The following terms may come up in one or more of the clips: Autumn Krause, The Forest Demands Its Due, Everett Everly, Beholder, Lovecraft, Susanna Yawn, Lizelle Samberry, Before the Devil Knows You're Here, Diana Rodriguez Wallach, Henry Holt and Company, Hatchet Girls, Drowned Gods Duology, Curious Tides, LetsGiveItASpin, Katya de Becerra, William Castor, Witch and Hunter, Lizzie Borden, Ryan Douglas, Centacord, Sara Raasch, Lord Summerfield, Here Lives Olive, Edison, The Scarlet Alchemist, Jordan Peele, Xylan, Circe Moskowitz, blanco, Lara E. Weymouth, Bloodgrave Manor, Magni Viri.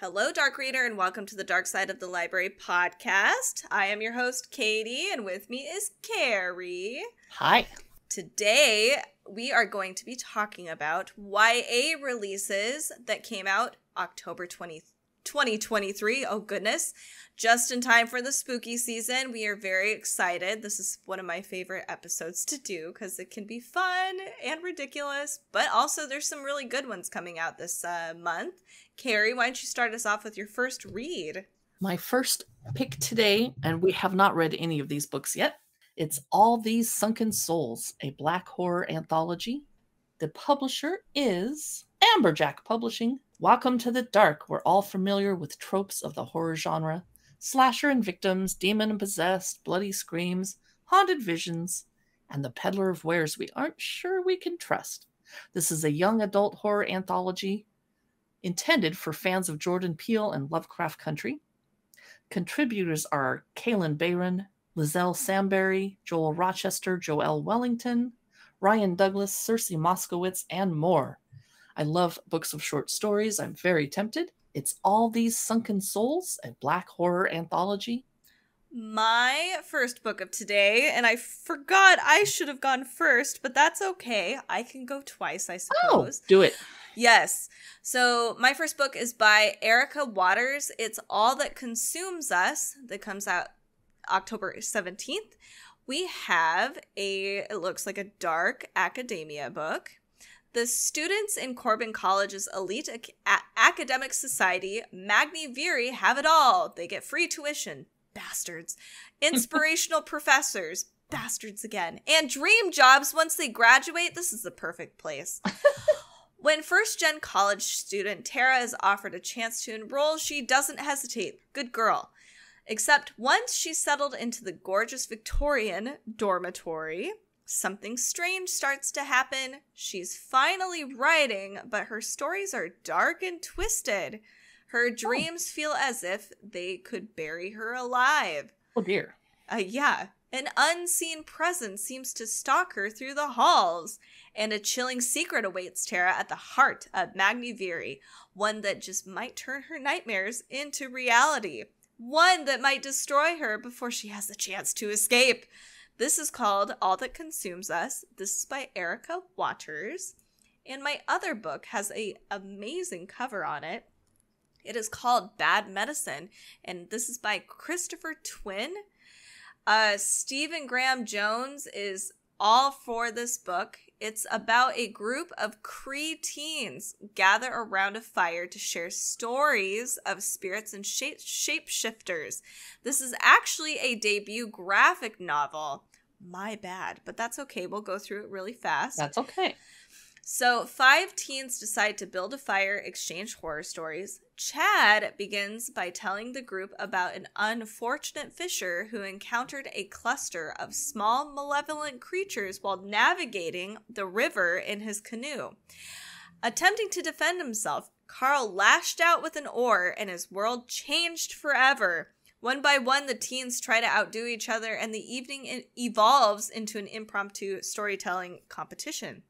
Hello, Dark Reader, and welcome to the Dark Side of the Library podcast. I am your host, Katie, and with me is Carrie. Hi. Today, we are going to be talking about YA releases that came out October 2023. Oh, goodness. Just in time for the spooky season. We are very excited. This is one of my favorite episodes to do because it can be fun and ridiculous, but also there's some really good ones coming out this month. Carrie, why don't you start us off with your first read? My first pick today, and we have not read any of these books yet, it's All These Sunken Souls, a black horror anthology. The publisher is Amberjack Publishing. Welcome to the dark. We're all familiar with tropes of the horror genre. Slasher and victims, demon and possessed, bloody screams, haunted visions, and the peddler of wares we aren't sure we can trust. This is a young adult horror anthology intended for fans of Jordan Peele and Lovecraft Country. Contributors are Kaylin Barron, Lizelle Samberry, Joel Rochester, Joelle Wellington, Ryan Douglas, Circe Moskowitz, and more. I love books of short stories. I'm very tempted. It's All These Sunken Souls, a black horror anthology. My first book of today, and I forgot I should have gone first, but that's okay. I can go twice, I suppose. Oh, do it. Yes. So my first book is by Erica Waters. It's All That Consumes Us, that comes out October 17th. We have it looks like a dark academia book. The students in Corbin College's elite academic society, Magni Viri, have it all. They get free tuition. Bastards. Inspirational professors. Bastards again. And dream jobs once they graduate. This is the perfect place. When first-gen college student Tara is offered a chance to enroll, she doesn't hesitate. Good girl. Except once she settled into the gorgeous Victorian dormitory, something strange starts to happen. She's finally writing, but her stories are dark and twisted. Her dreams feel as if they could bury her alive. Oh, dear. Yeah. An unseen presence seems to stalk her through the halls. And a chilling secret awaits Tara at the heart of Magni Viri, one that just might turn her nightmares into reality. One that might destroy her before she has the chance to escape. This is called All That Consumes Us. This is by Erica Waters. And my other book has an amazing cover on it. It is called Bad Medicine. And this is by Christopher Twin. Stephen Graham Jones is all for this book. It's about a group of Cree teens gather around a fire to share stories of spirits and shapeshifters. This is actually a debut graphic novel. My bad, but that's okay. We'll go through it really fast. That's okay. So 5 teens decide to build a fire, exchange horror stories. Chad begins by telling the group about an unfortunate fisher who encountered a cluster of small malevolent creatures while navigating the river in his canoe. Attempting to defend himself, Carl lashed out with an oar and his world changed forever. One by one, the teens try to outdo each other, and the evening evolves into an impromptu storytelling competition.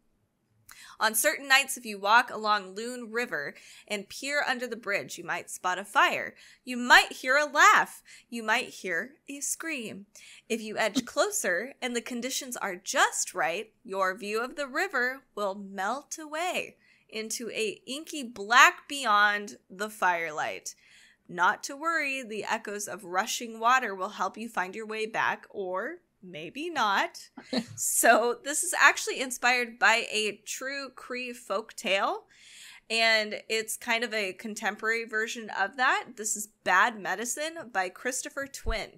On certain nights, if you walk along Loon River and peer under the bridge, you might spot a fire. You might hear a laugh. You might hear a scream. If you edge closer and the conditions are just right, your view of the river will melt away into a inky black beyond the firelight. Not to worry, the echoes of rushing water will help you find your way back, or maybe not. So this is actually inspired by a true Cree folk tale, and it's kind of a contemporary version of that. This is Bad Medicine by Christopher Twin.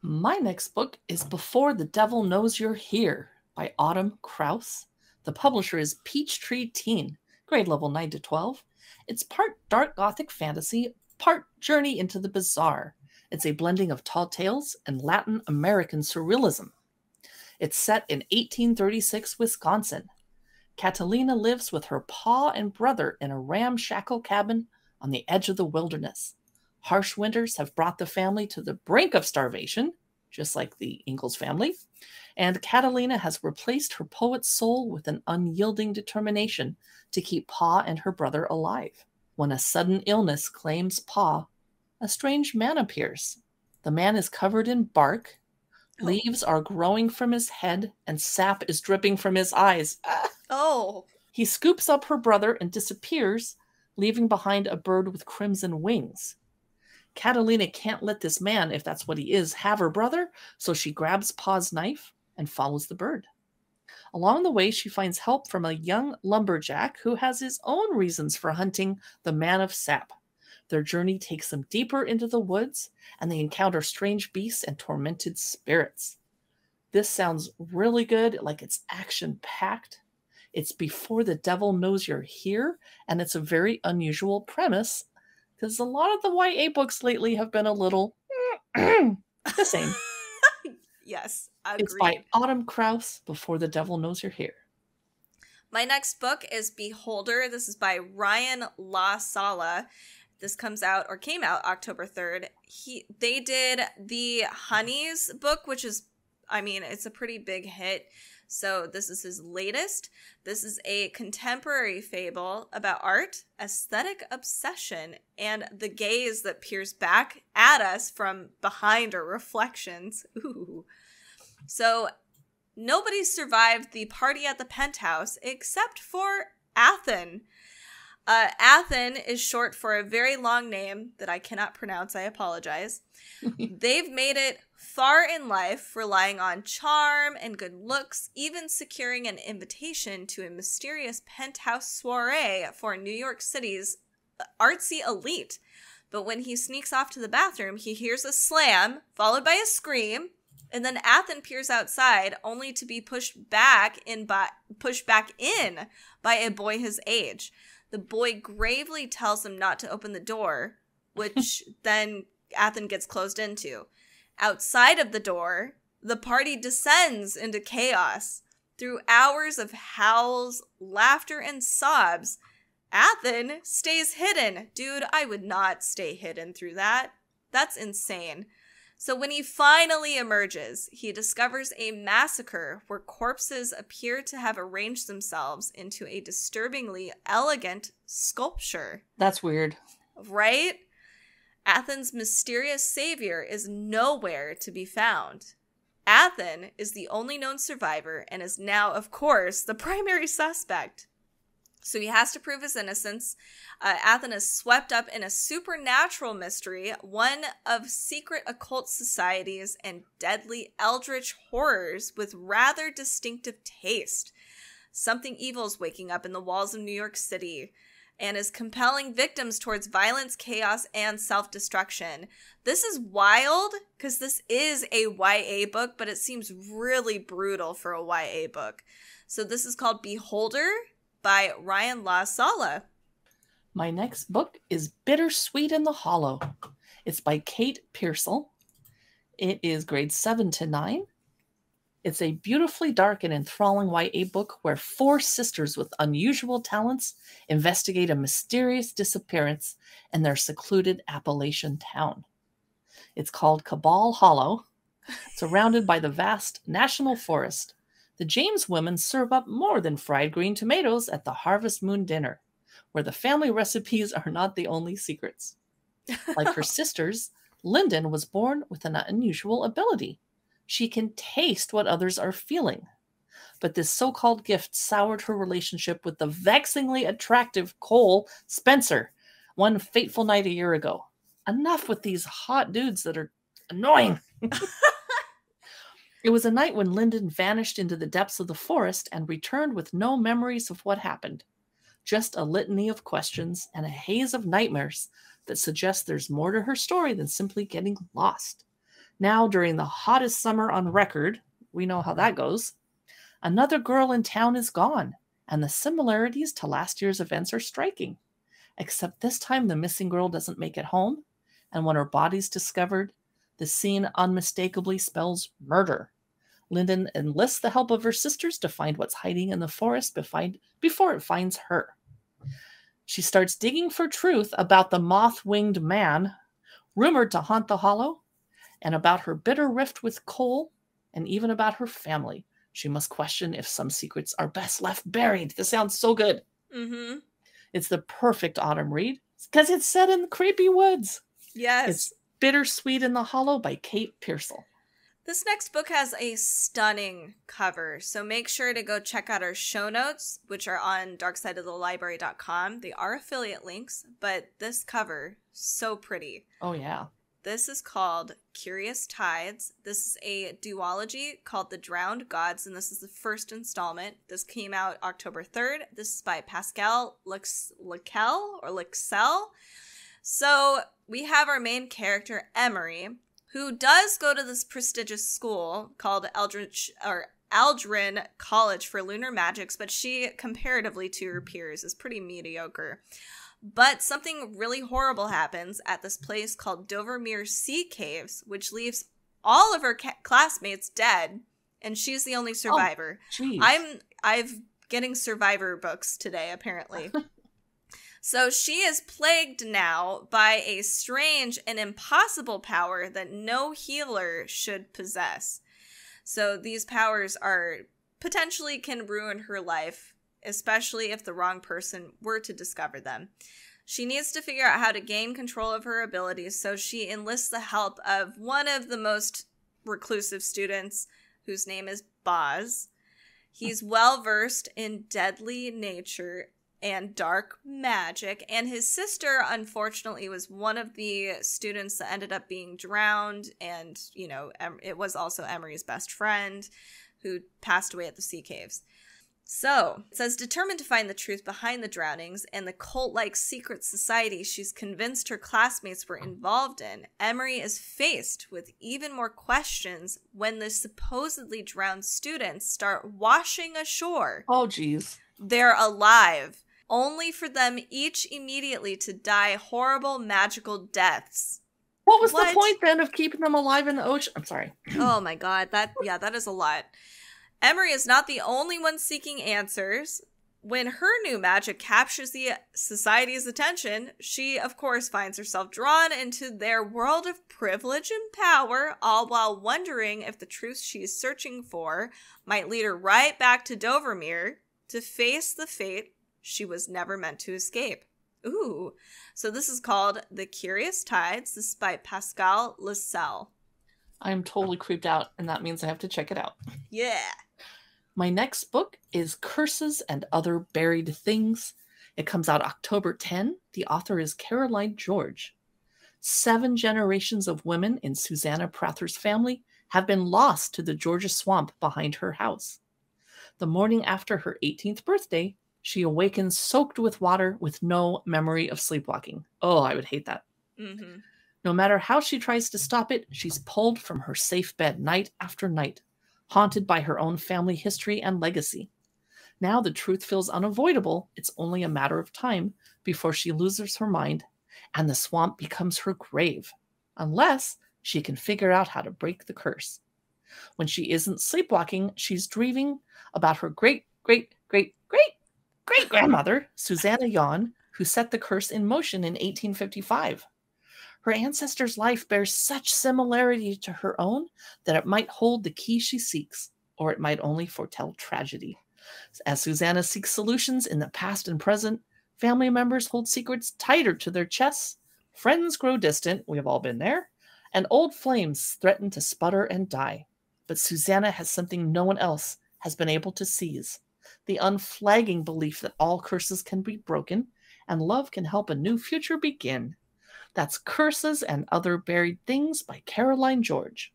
My next book is Before the Devil Knows You're Here by Autumn Krause. The publisher is Peachtree Teen, grade level 9 to 12. It's part dark gothic fantasy, part journey into the bizarre. It's a blending of tall tales and Latin American surrealism. It's set in 1836 Wisconsin. Catalina lives with her pa and brother in a ramshackle cabin on the edge of the wilderness. Harsh winters have brought the family to the brink of starvation, just like the Ingalls family, and Catalina has replaced her poet's soul with an unyielding determination to keep pa and her brother alive. When a sudden illness claims Pa, a strange man appears. The man is covered in bark. Leaves are growing from his head, and sap is dripping from his eyes. Oh! He scoops up her brother and disappears, leaving behind a bird with crimson wings. Catalina can't let this man, if that's what he is, have her brother, so she grabs Pa's knife and follows the bird. Along the way, she finds help from a young lumberjack who has his own reasons for hunting the man of sap. Their journey takes them deeper into the woods, and they encounter strange beasts and tormented spirits. This sounds really good, like it's action-packed. It's Before the Devil Knows You're Here, and it's a very unusual premise, because a lot of the YA books lately have been a little the same. Yes, agreed. It's by Autumn Krause, Before the Devil Knows You're Here. My next book is Beholder. This is by Ryan La Sala. This comes out, or came out, October 3rd. They did the Honey's book, which is, I mean, it's a pretty big hit. So this is his latest. This is a contemporary fable about art, aesthetic obsession, and the gaze that peers back at us from behind our reflections. Ooh. So nobody survived the party at the penthouse except for Athen. Athen is short for a very long name that I cannot pronounce. I apologize. They've made it far in life, relying on charm and good looks, even securing an invitation to a mysterious penthouse soiree for New York City's artsy elite. But when he sneaks off to the bathroom, he hears a slam, followed by a scream, and then Athen peers outside, only to be pushed back in by a boy his age. The boy gravely tells him not to open the door, which then Athen gets closed into. Outside of the door, the party descends into chaos. Through hours of howls, laughter, and sobs, Athen stays hidden. Dude, I would not stay hidden through that. That's insane. So when he finally emerges, he discovers a massacre where corpses appear to have arranged themselves into a disturbingly elegant sculpture. That's weird. Right? Athen's mysterious savior is nowhere to be found. Athen is the only known survivor and is now, of course, the primary suspect. So he has to prove his innocence. Athen is swept up in a supernatural mystery, one of secret occult societies and deadly eldritch horrors with rather distinctive taste. Something evil is waking up in the walls of New York City and is compelling victims towards violence, chaos, and self-destruction. This is wild because this is a YA book, but it seems really brutal for a YA book. So this is called Beholder, by Ryan La Sala. My next book is Bittersweet in the Hollow. It's by Kate Pearsall. It is grades 7 to 9. It's a beautifully dark and enthralling YA book where four sisters with unusual talents investigate a mysterious disappearance in their secluded Appalachian town. It's called Cabal Hollow, surrounded by the vast national forest. The James women serve up more than fried green tomatoes at the Harvest Moon dinner, where the family recipes are not the only secrets. Like her sisters, Lyndon was born with an unusual ability. She can taste what others are feeling. But this so-called gift soured her relationship with the vexingly attractive Cole Spencer one fateful night a year ago. Enough with these hot dudes that are annoying. It was a night when Lyndon vanished into the depths of the forest and returned with no memories of what happened. Just a litany of questions and a haze of nightmares that suggests there's more to her story than simply getting lost. Now, during the hottest summer on record, we know how that goes, another girl in town is gone, and the similarities to last year's events are striking. Except this time the missing girl doesn't make it home, and when her body's discovered, the scene unmistakably spells murder. Lyndon enlists the help of her sisters to find what's hiding in the forest before it finds her. She starts digging for truth about the moth-winged man, rumored to haunt the hollow, and about her bitter rift with Cole, and even about her family. She must question if some secrets are best left buried. This sounds so good. Mm-hmm. It's the perfect autumn read, because it's set in the creepy woods. Yes. It's Bittersweet in the Hollow by Kate Pearsall. This next book has a stunning cover, so make sure to go check out our show notes, which are on darksideofthelibrary.com. They are affiliate links, but this cover, so pretty. Oh, yeah. This is called Curious Tides. This is a duology called The Drowned Gods, and this is the first installment. This came out October 3rd. This is by Pascale Lacelle, or Lacelle. So we have our main character, Emery, who does go to this prestigious school called Aldrin College for Lunar Magics, but she, comparatively to her peers, is pretty mediocre. But something really horrible happens at this place called Dovermere Sea Caves, which leaves all of her classmates dead, and she's the only survivor. Oh, I'm getting survivor books today, apparently. So she is plagued now by a strange and impossible power that no healer should possess. So these powers are potentially can ruin her life, especially if the wrong person were to discover them. She needs to figure out how to gain control of her abilities, so she enlists the help of one of the most reclusive students, whose name is Boz. He's well-versed in deadly nature and dark magic, and his sister, unfortunately, was one of the students that ended up being drowned, and, you know, it was also Emery's best friend, who passed away at the Sea Caves. So, it says, determined to find the truth behind the drownings and the cult-like secret society she's convinced her classmates were involved in, Emery is faced with even more questions when the supposedly drowned students start washing ashore. Oh, geez. They're alive, only for them each immediately to die horrible magical deaths. What was the point, then, of keeping them alive in the ocean? I'm sorry. Oh, my God. That is a lot. Emery is not the only one seeking answers. When her new magic captures the society's attention, she, of course, finds herself drawn into their world of privilege and power, all while wondering if the truth she's searching for might lead her right back to Dovermere to face the fate she was never meant to escape. Ooh. So this is called The Curious Tides. This is by Pascale Lacelle. I'm totally creeped out, and that means I have to check it out. Yeah. My next book is Curses and Other Buried Things. It comes out October 10. The author is Caroline George. 7 generations of women in Susanna Prather's family have been lost to the Georgia swamp behind her house. The morning after her 18th birthday, she awakens soaked with water with no memory of sleepwalking. Oh, I would hate that. Mm-hmm. No matter how she tries to stop it, she's pulled from her safe bed night after night, haunted by her own family history and legacy. Now the truth feels unavoidable. It's only a matter of time before she loses her mind and the swamp becomes her grave, unless she can figure out how to break the curse. When she isn't sleepwalking, she's dreaming about her great-great-great-great-great-grandmother, Susanna Yawn, who set the curse in motion in 1855. Her ancestor's life bears such similarity to her own that it might hold the key she seeks, or it might only foretell tragedy. As Susanna seeks solutions in the past and present, family members hold secrets tighter to their chests, friends grow distant, we have all been there, and old flames threaten to sputter and die. But Susanna has something no one else has been able to seize, the unflagging belief that all curses can be broken and love can help a new future begin. That's Curses and Other Buried Things by Caroline George.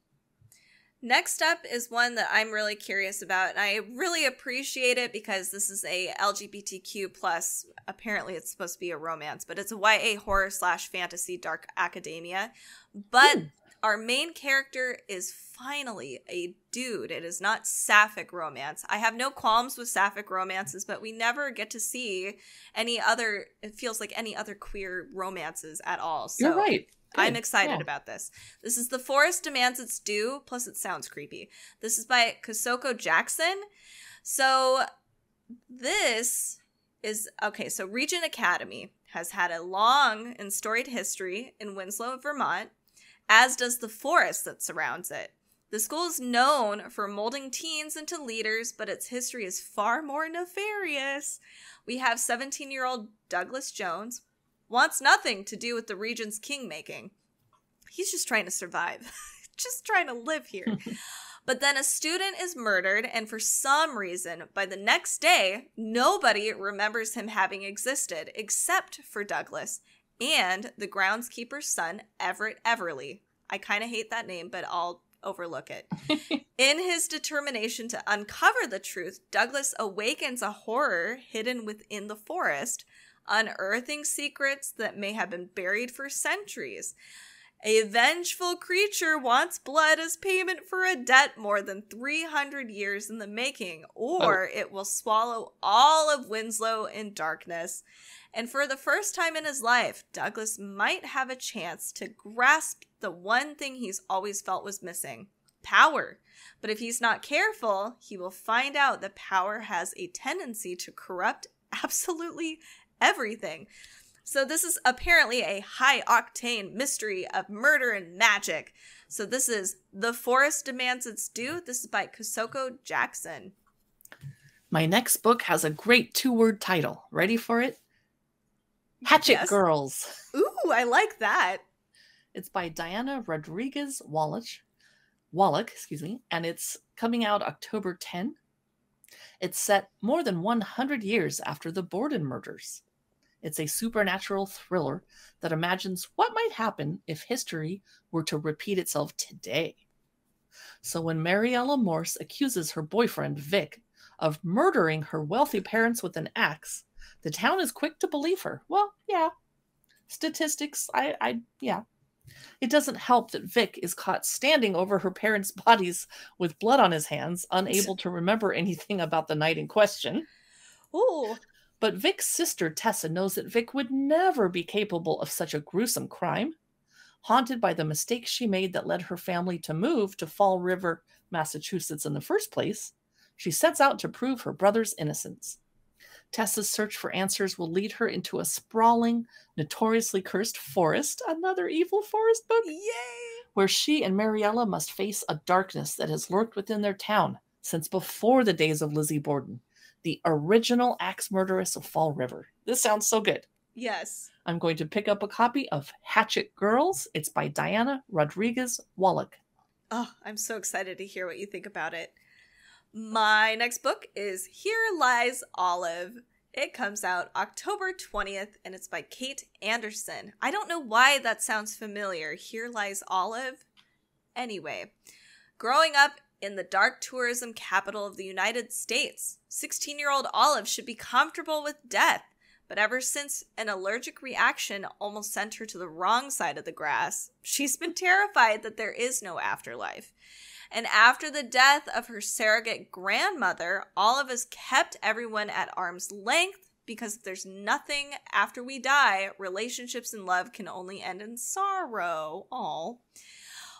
Next up is one that I'm really curious about, and I really appreciate it because this is a LGBTQ+, apparently it's supposed to be a romance, but it's a YA horror/fantasy dark academia. But our main character is finally a dude. It is not sapphic romance. I have no qualms with sapphic romances, but we never get to see any other, it feels like any other queer romances at all. So you're right. Good. I'm excited about this. This is The Forest Demands Its Due, plus it sounds creepy. This is by Kosoko Jackson. So this is, okay, so Regent Academy has had a long and storied history in Winslow, Vermont, as does the forest that surrounds it. The school is known for molding teens into leaders, but its history is far more nefarious. We have 17-year-old Douglas Jones, wants nothing to do with the region's king-making. He's just trying to survive. Just trying to live here. But then a student is murdered, and for some reason, by the next day, nobody remembers him having existed, except for Douglas and the groundskeeper's son, Everett Everly. I kind of hate that name, but I'll overlook it. In his determination to uncover the truth, Douglas awakens a horror hidden within the forest, unearthing secrets that may have been buried for centuries. A vengeful creature wants blood as payment for a debt more than 300 years in the making, or it will swallow all of Winslow in darkness. And for the first time in his life, Douglas might have a chance to grasp the one thing he's always felt was missing: power. But if he's not careful, he will find out that power has a tendency to corrupt absolutely everything. So this is apparently a high-octane mystery of murder and magic. So this is The Forest Demands Its Due. This is by Kosoko Jackson. My next book has a great two-word title. Ready for it? Hatchet Girls. Ooh, I like that. It's by Diana Rodriguez Wallach, and it's coming out October 10. It's set more than 100 years after the Borden murders. It's a supernatural thriller that imagines what might happen if history were to repeat itself today. So when Mariella Morse accuses her boyfriend, Vic, of murdering her wealthy parents with an axe, the town is quick to believe her. Well, yeah. Statistics, yeah. It doesn't help that Vic is caught standing over her parents' bodies with blood on his hands, unable to remember anything about the night in question. Ooh. But Vic's sister, Tessa, knows that Vic would never be capable of such a gruesome crime. Haunted by the mistake she made that led her family to move to Fall River, Massachusetts in the first place, she sets out to prove her brother's innocence. Tessa's search for answers will lead her into a sprawling, notoriously cursed forest, another evil forest book, yay! Where she and Mariella must face a darkness that has lurked within their town since before the days of Lizzie Borden, the original axe murderess of Fall River. This sounds so good. Yes. I'm going to pick up a copy of Hatchet Girls. It's by Diana Rodriguez Wallach. Oh, I'm so excited to hear what you think about it. My next book is Here Lives Olive. It comes out October 20th, and it's by Kate Anderson. I don't know why that sounds familiar. Here Lives Olive. Anyway, growing up in the dark tourism capital of the United States, 16-year-old Olive should be comfortable with death, but ever since an allergic reaction almost sent her to the wrong side of the grass, she's been terrified that there is no afterlife. And after the death of her surrogate grandmother, Olive has kept everyone at arm's length because if there's nothing after we die, relationships and love can only end in sorrow. Aww.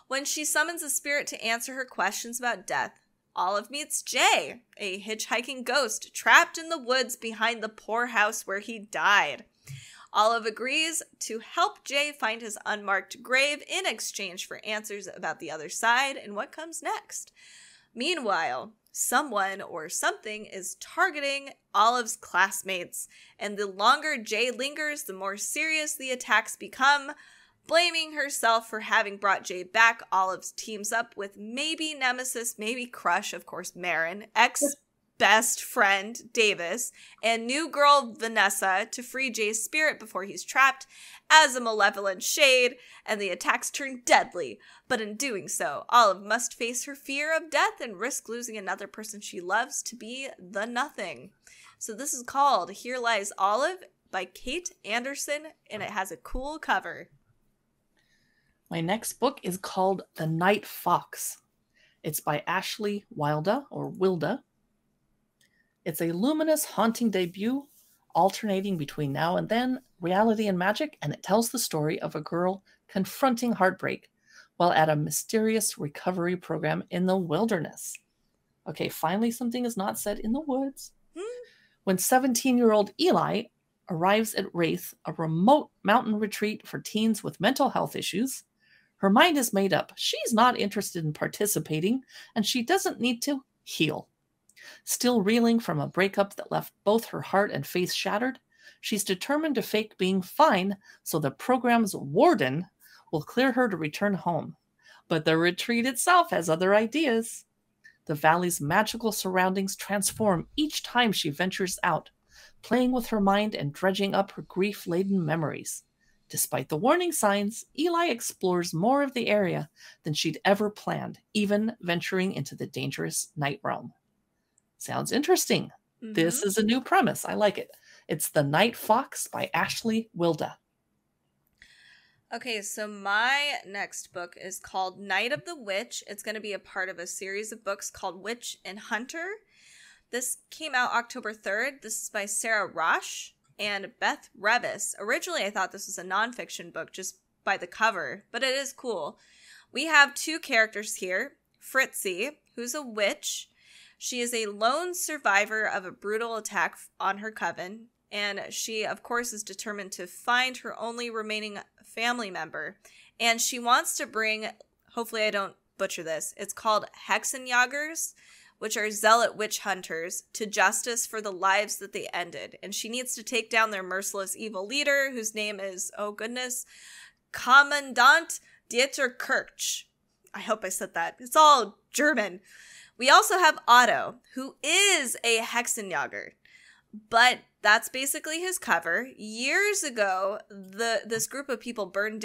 When she summons a spirit to answer her questions about death, Olive meets Jay, a hitchhiking ghost trapped in the woods behind the poorhouse where he died. Olive agrees to help Jay find his unmarked grave in exchange for answers about the other side and what comes next. Meanwhile, someone or something is targeting Olive's classmates, and the longer Jay lingers, the more serious the attacks become. Blaming herself for having brought Jay back, Olive teams up with maybe nemesis, maybe crush, of course, Marin, ex-best friend Davis, and new girl Vanessa to free Jay's spirit before he's trapped as a malevolent shade, and the attacks turn deadly. But in doing so, Olive must face her fear of death and risk losing another person she loves to be the nothing. So this is called Here Lies Olive by Kate Anderson, and it has a cool cover. My next book is called The Night Fox. It's by Ashley Wilda. It's a luminous, haunting debut, alternating between now and then, reality and magic, and it tells the story of a girl confronting heartbreak while at a mysterious recovery program in the wilderness. Okay, finally something is not said in the woods. When 17-year-old Eli arrives at Wraith, a remote mountain retreat for teens with mental health issues, her mind is made up. She's not interested in participating, and she doesn't need to heal. Still reeling from a breakup that left both her heart and face shattered, She's determined to fake being fine so the program's warden will clear her to return home. But the retreat itself has other ideas. The valley's magical surroundings transform each time she ventures out, playing with her mind and dredging up her grief-laden memories. Despite the warning signs, Eli explores more of the area than she'd ever planned, even venturing into the dangerous night realm. Sounds interesting. Mm-hmm. This is a new premise. I like it. It's The Night Fox by Ashley Wilda. Okay, so my next book is called Night of the Witch. It's going to be a part of a series of books called Witch and Hunter. This came out October 3rd. This is by Sara Raasch and Beth Revis. Originally, I thought this was a nonfiction book just by the cover, but it is cool. We have two characters here. Fritzi, who's a witch. She is a lone survivor of a brutal attack on her coven. And she, of course, is determined to find her only remaining family member. And she wants to bring, hopefully I don't butcher this, it's called Hexenjagers, which are zealot witch hunters, to justice for the lives that they ended. And she needs to take down their merciless evil leader, whose name is, oh goodness, Kommandant Dieter Kirch. I hope I said that. It's all German. We also have Otto, who is a Hexenjager. But that's basically his cover. Years ago, this group of people burned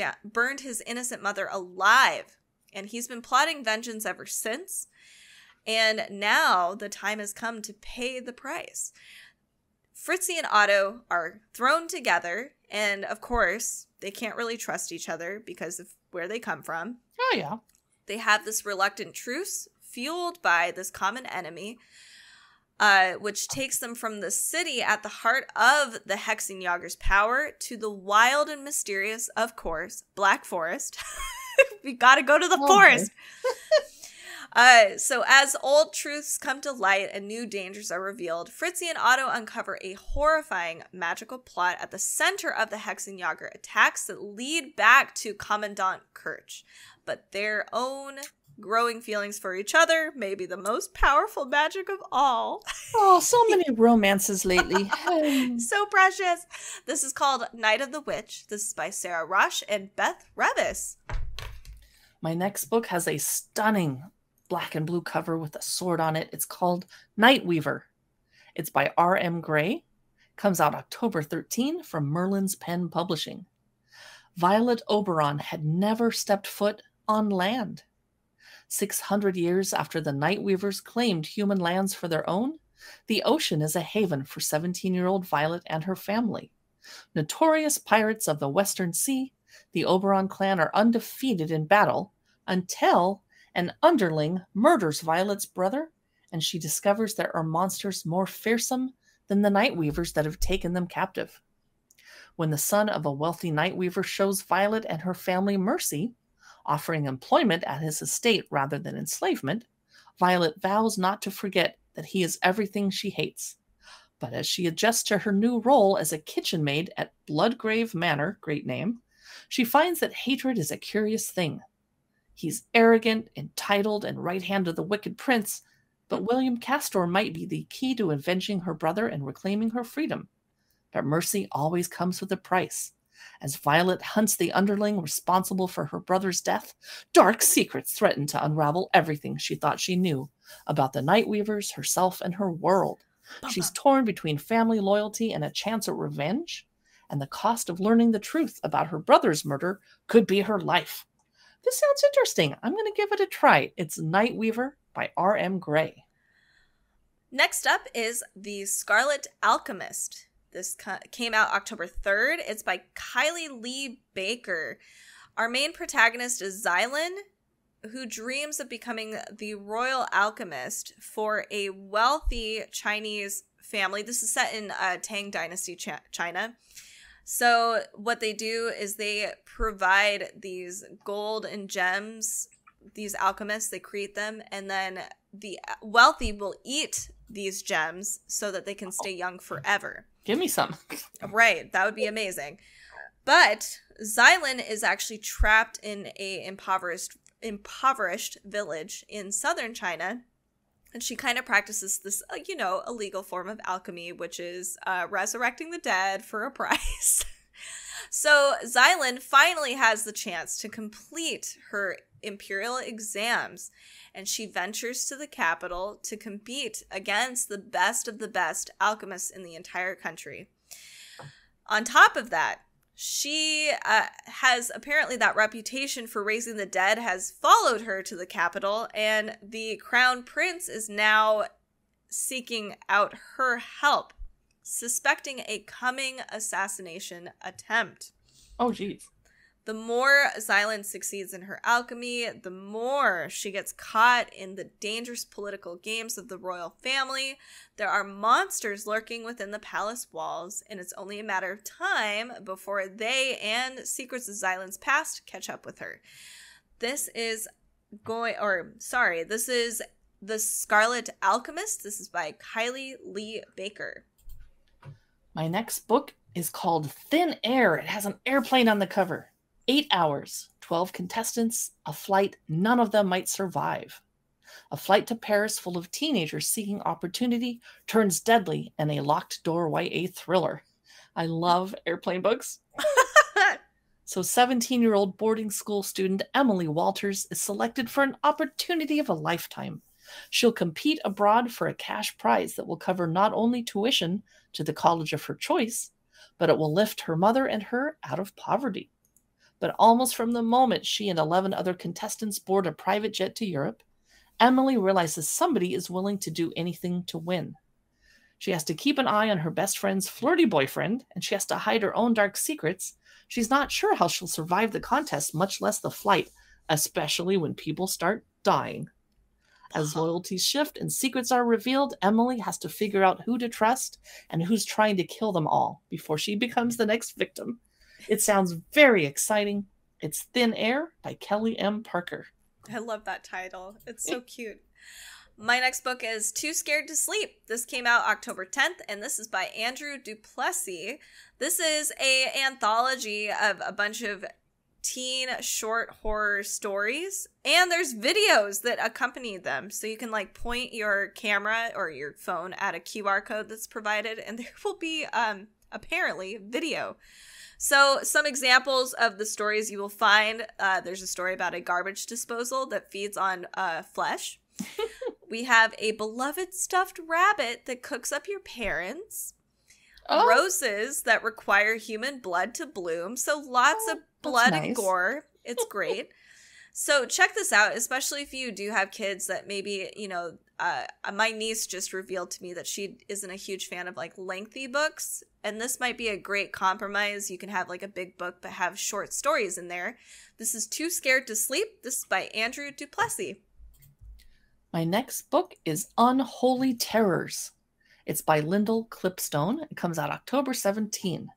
his innocent mother alive, and he's been plotting vengeance ever since. And now the time has come to pay the price. Fritzi and Otto are thrown together, and of course, they can't really trust each other because of where they come from. Oh, yeah. They have this reluctant truce fueled by this common enemy, which takes them from the city at the heart of the Hexenjager's power to the wild and mysterious, of course, Black Forest. We gotta go to the forest. So as old truths come to light and new dangers are revealed, Fritzi and Otto uncover a horrifying magical plot at the center of the Hexenjager attacks that lead back to Kommandant Kirch. But their own growing feelings for each other may be the most powerful magic of all. Oh, so many romances lately. So precious. This is called Night of the Witch. This is by Sara Raasch and Beth Revis. My next book has a stunning black and blue cover with a sword on it. It's called Nightweaver. It's by R.M. Gray. Comes out October 13 from Merlin's Pen Publishing. Violet Oberon had never stepped foot on land. 600 years after the Nightweavers claimed human lands for their own, the ocean is a haven for 17-year-old Violet and her family. Notorious pirates of the Western Sea, the Oberon clan are undefeated in battle until an underling murders Violet's brother, and she discovers there are monsters more fearsome than the Nightweavers that have taken them captive. When the son of a wealthy Nightweaver shows Violet and her family mercy, offering employment at his estate rather than enslavement, Violet vows not to forget that he is everything she hates. But as she adjusts to her new role as a kitchen maid at Bloodgrave Manor, great name, she finds that hatred is a curious thing. He's arrogant, entitled, and right hand of the Wicked Prince, but William Castor might be the key to avenging her brother and reclaiming her freedom. But mercy always comes with a price. As Violet hunts the underling responsible for her brother's death, dark secrets threaten to unravel everything she thought she knew about the Nightweavers, herself, and her world. She's torn between family loyalty and a chance at revenge, and the cost of learning the truth about her brother's murder could be her life. This sounds interesting. I'm going to give it a try. It's Nightweaver by R.M. Gray. Next up is The Scarlet Alchemist. This came out October 3rd. It's by Kylie Lee Baker. Our main protagonist is Xylan, who dreams of becoming the royal alchemist for a wealthy Chinese family. This is set in Tang Dynasty China. So what they do is they provide these gold and gems, these alchemists, they create them, and then the wealthy will eat these gems so that they can stay young forever. Give me some. Right. That would be amazing. But Xylan is actually trapped in a impoverished village in southern China And she kind of practices this, you know, illegal form of alchemy, which is resurrecting the dead for a price. So Xylan finally has the chance to complete her imperial exams, and she ventures to the capital to compete against the best of the best alchemists in the entire country. On top of that, she has apparently that reputation for raising the dead has followed her to the capital, and the crown prince is now seeking out her help, suspecting a coming assassination attempt. Oh, geez. The more Xylan succeeds in her alchemy, the more she gets caught in the dangerous political games of the royal family. There are monsters lurking within the palace walls, and it's only a matter of time before they and secrets of Xylan's past catch up with her. This is The Scarlet Alchemist. This is by Kylie Lee Baker. My next book is called Thin Air. It has an airplane on the cover. 8 hours, 12 contestants, a flight none of them might survive. A flight to Paris full of teenagers seeking opportunity turns deadly in a locked door YA thriller. I love airplane books. So 17-year-old boarding school student Emily Walters is selected for an opportunity of a lifetime. She'll compete abroad for a cash prize that will cover not only tuition to the college of her choice, but it will lift her mother and her out of poverty. But almost from the moment she and 11 other contestants board a private jet to Europe, Emily realizes somebody is willing to do anything to win. She has to keep an eye on her best friend's flirty boyfriend, and she has to hide her own dark secrets. She's not sure how she'll survive the contest, much less the flight, especially when people start dying. As loyalties shift and secrets are revealed, Emily has to figure out who to trust and who's trying to kill them all before she becomes the next victim. It sounds very exciting. It's Thin Air by Kelly M. Parker. I love that title. It's so cute. My next book is Too Scared to Sleep. This came out October 10th, and this is by Andrew Duplessis. This is an anthology of a bunch of teen short horror stories, and there's videos that accompany them, so you can like point your camera or your phone at a QR code that's provided, and there will be apparently video. So some examples of the stories you will find, there's a story about a garbage disposal that feeds on flesh. We have a beloved stuffed rabbit that cooks up your parents. Oh. Roses that require human blood to bloom. So lots of blood and gore. It's great. So check this out, especially if you do have kids that maybe, you know, my niece just revealed to me that she isn't a huge fan of like lengthy books, and this might be a great compromise. You can have like a big book but have short stories in there. This is Too Scared to Sleep. This is by Andrew Duplessis. My next book is Unholy Terrors. It's by Lyndall Clipstone. It comes out October 17.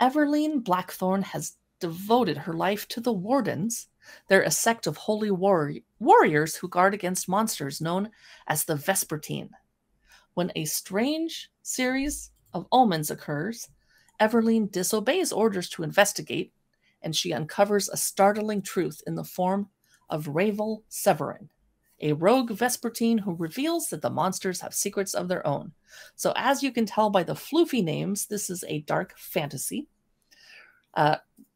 Everleen Blackthorne has devoted her life to the Wardens. They're a sect of holy warriors who guard against monsters known as the Vespertine. When a strange series of omens occurs, Everleen disobeys orders to investigate, and she uncovers a startling truth in the form of Ravel Severin, a rogue Vespertine who reveals that the monsters have secrets of their own. So as you can tell by the floofy names, this is a dark fantasy.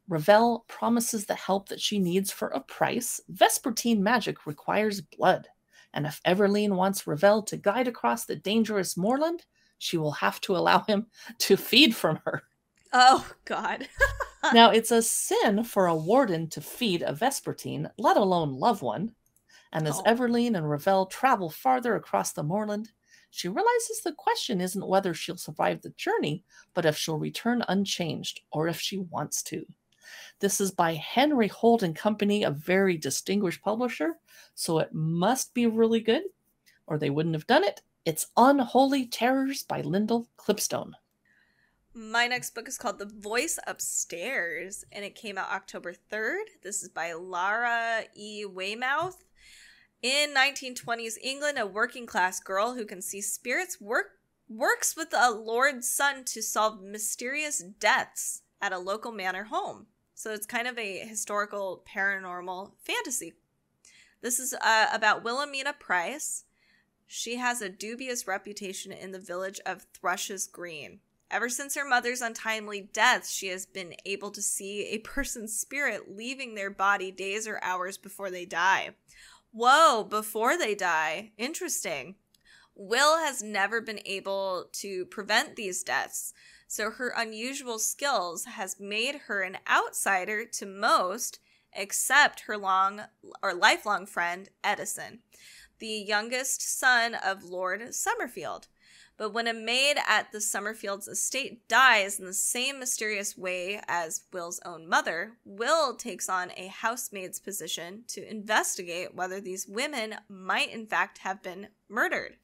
Ravel promises the help that she needs for a price. Vespertine magic requires blood, and if Everleen wants Ravel to guide across the dangerous moorland, she will have to allow him to feed from her. Oh, God. Now, it's a sin for a warden to feed a Vespertine, let alone love one. And as Everleen and Ravel travel farther across the moorland, she realizes the question isn't whether she'll survive the journey, but if she'll return unchanged, or if she wants to. This is by Henry Holt and Company, a very distinguished publisher, so it must be really good, or they wouldn't have done it. It's Unholy Terrors by Lyndall Clipstone. My next book is called The Voice Upstairs, and it came out October 3rd. This is by Lara E. Weymouth. In 1920s England, a working-class girl who can see spirits works with a lord's son to solve mysterious deaths at a local manor home. So it's kind of a historical paranormal fantasy. This is about Wilhelmina Price, She has a dubious reputation in the village of Thrushes Green. Ever since her mother's untimely death, she has been able to see a person's spirit leaving their body days or hours before they die. Whoa, before they die. Interesting. Will has never been able to prevent these deaths, so her unusual skills has made her an outsider to most, except her lifelong friend, Edison, the youngest son of Lord Summerfield. But when a maid at the Summerfields' estate dies in the same mysterious way as Will's own mother, Will takes on a housemaid's position to investigate whether these women might in fact have been murdered.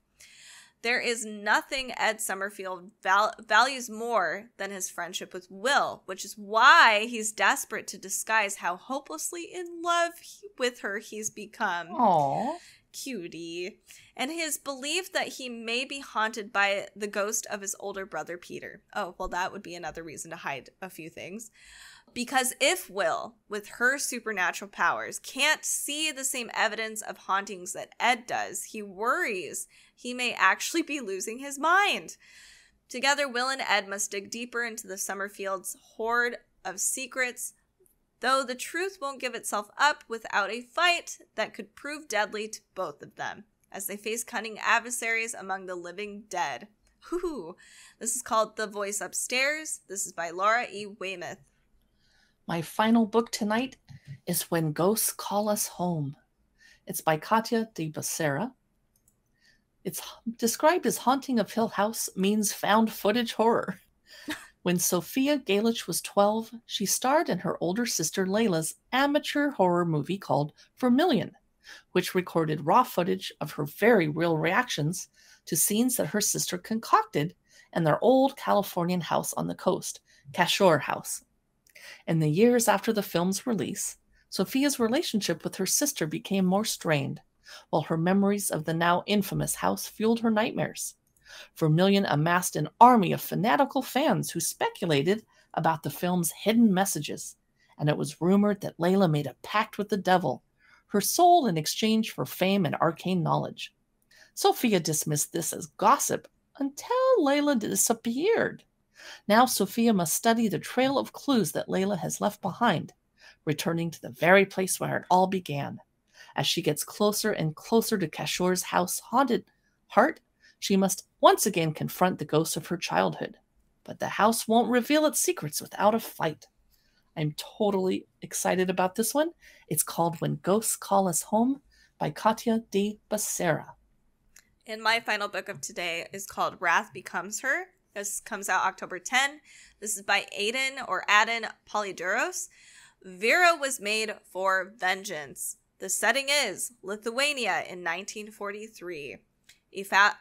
There is nothing Ed Summerfield values more than his friendship with Will, which is why he's desperate to disguise how hopelessly in love with her he's become. Aww. Cutie. And his belief that he may be haunted by the ghost of his older brother, Peter. Oh, well, that would be another reason to hide a few things. Because if Will, with her supernatural powers, can't see the same evidence of hauntings that Ed does, he worries he may actually be losing his mind. Together, Will and Ed must dig deeper into the Summerfields' hoard of secrets, though the truth won't give itself up without a fight that could prove deadly to both of them, as they face cunning adversaries among the living dead. Hoo-hoo. This is called The Voice Upstairs. This is by Laura E. Weymouth. My final book tonight is When Ghosts Call Us Home. It's by Katya de Becerra. It's described as Haunting of Hill House means found footage horror. When Sophia Galich was 12, she starred in her older sister Layla's amateur horror movie called Vermilion, which recorded raw footage of her very real reactions to scenes that her sister concocted in their old Californian house on the coast, Cashore House. In the years after the film's release, Sophia's relationship with her sister became more strained, while her memories of the now infamous house fueled her nightmares. Vermilion amassed an army of fanatical fans who speculated about the film's hidden messages, and it was rumored that Layla made a pact with the devil, her soul in exchange for fame and arcane knowledge. Sophia dismissed this as gossip until Layla disappeared. Now Sophia must study the trail of clues that Layla has left behind, returning to the very place where it all began. As she gets closer and closer to Cashore's house haunted heart, she must once again confront the ghosts of her childhood. But the house won't reveal its secrets without a fight. I'm totally excited about this one. It's called When Ghosts Call Us Home by Katya de Becerra. And my final book of today is called Wrath Becomes Her. This comes out October 10. This is by Aden Polidouros. Vera was made for vengeance. The setting is Lithuania in 1943.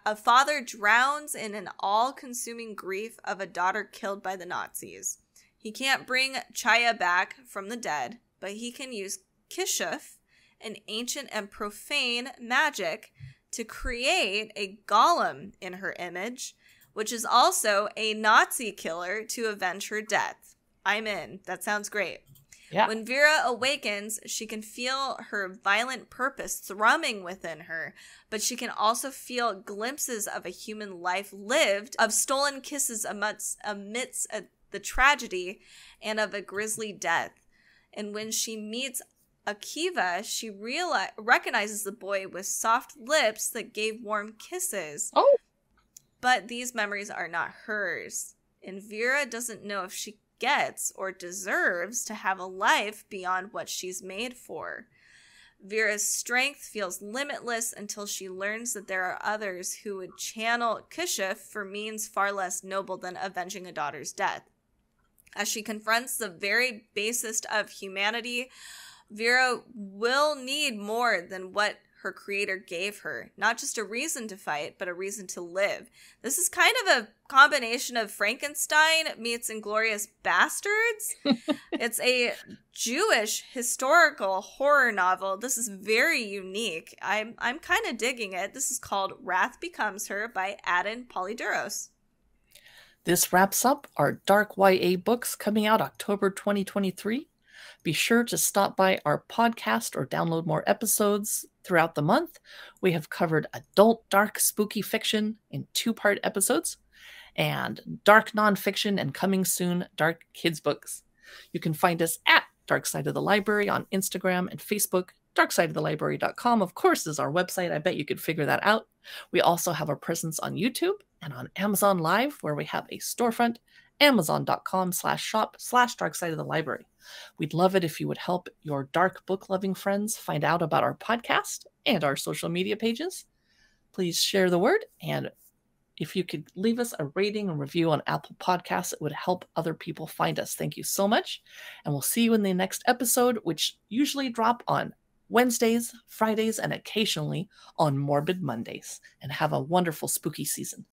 A father drowns in an all-consuming grief of a daughter killed by the Nazis. He can't bring Chaya back from the dead, but he can use Kishuf, an ancient and profane magic, to create a golem in her image, which is also a Nazi killer to avenge her death. I'm in. That sounds great. Yeah. When Vera awakens, she can feel her violent purpose thrumming within her, but she can also feel glimpses of a human life lived, of stolen kisses amidst the tragedy, and of a grisly death. And when she meets Akiva, she recognizes the boy with soft lips that gave warm kisses. Oh. But these memories are not hers, and Vera doesn't know if she gets or deserves to have a life beyond what she's made for. Vera's strength feels limitless until she learns that there are others who would channel Kishif for means far less noble than avenging a daughter's death. As she confronts the very basest of humanity, Vera will need more than what her creator gave her. Not just a reason to fight, but a reason to live. This is kind of a combination of Frankenstein meets Inglourious Bastards. It's a Jewish historical horror novel. This is very unique. I'm kind of digging it. This is called Wrath Becomes Her by Aden Polidouros. This wraps up our Dark YA books coming out October 2023. Be sure to stop by our podcast or download more episodes Throughout the month, we have covered adult dark spooky fiction in two-part episodes and dark nonfiction and coming soon dark kids books. You can find us at Dark Side of the Library on Instagram and Facebook. darksideofthelibrary.com, of course, is our website. I bet you could figure that out. We also have a presence on YouTube and on Amazon Live, where we have a storefront, amazon.com/shop/darksideofthelibrary. We'd love it if you would help your dark book loving friends find out about our podcast and our social media pages. Please share the word, and if you could leave us a rating and review on Apple Podcasts, it would help other people find us. Thank you so much, and we'll see you in the next episode, which usually drop on Wednesdays, Fridays, and occasionally on Morbid Mondays. And have a wonderful spooky season.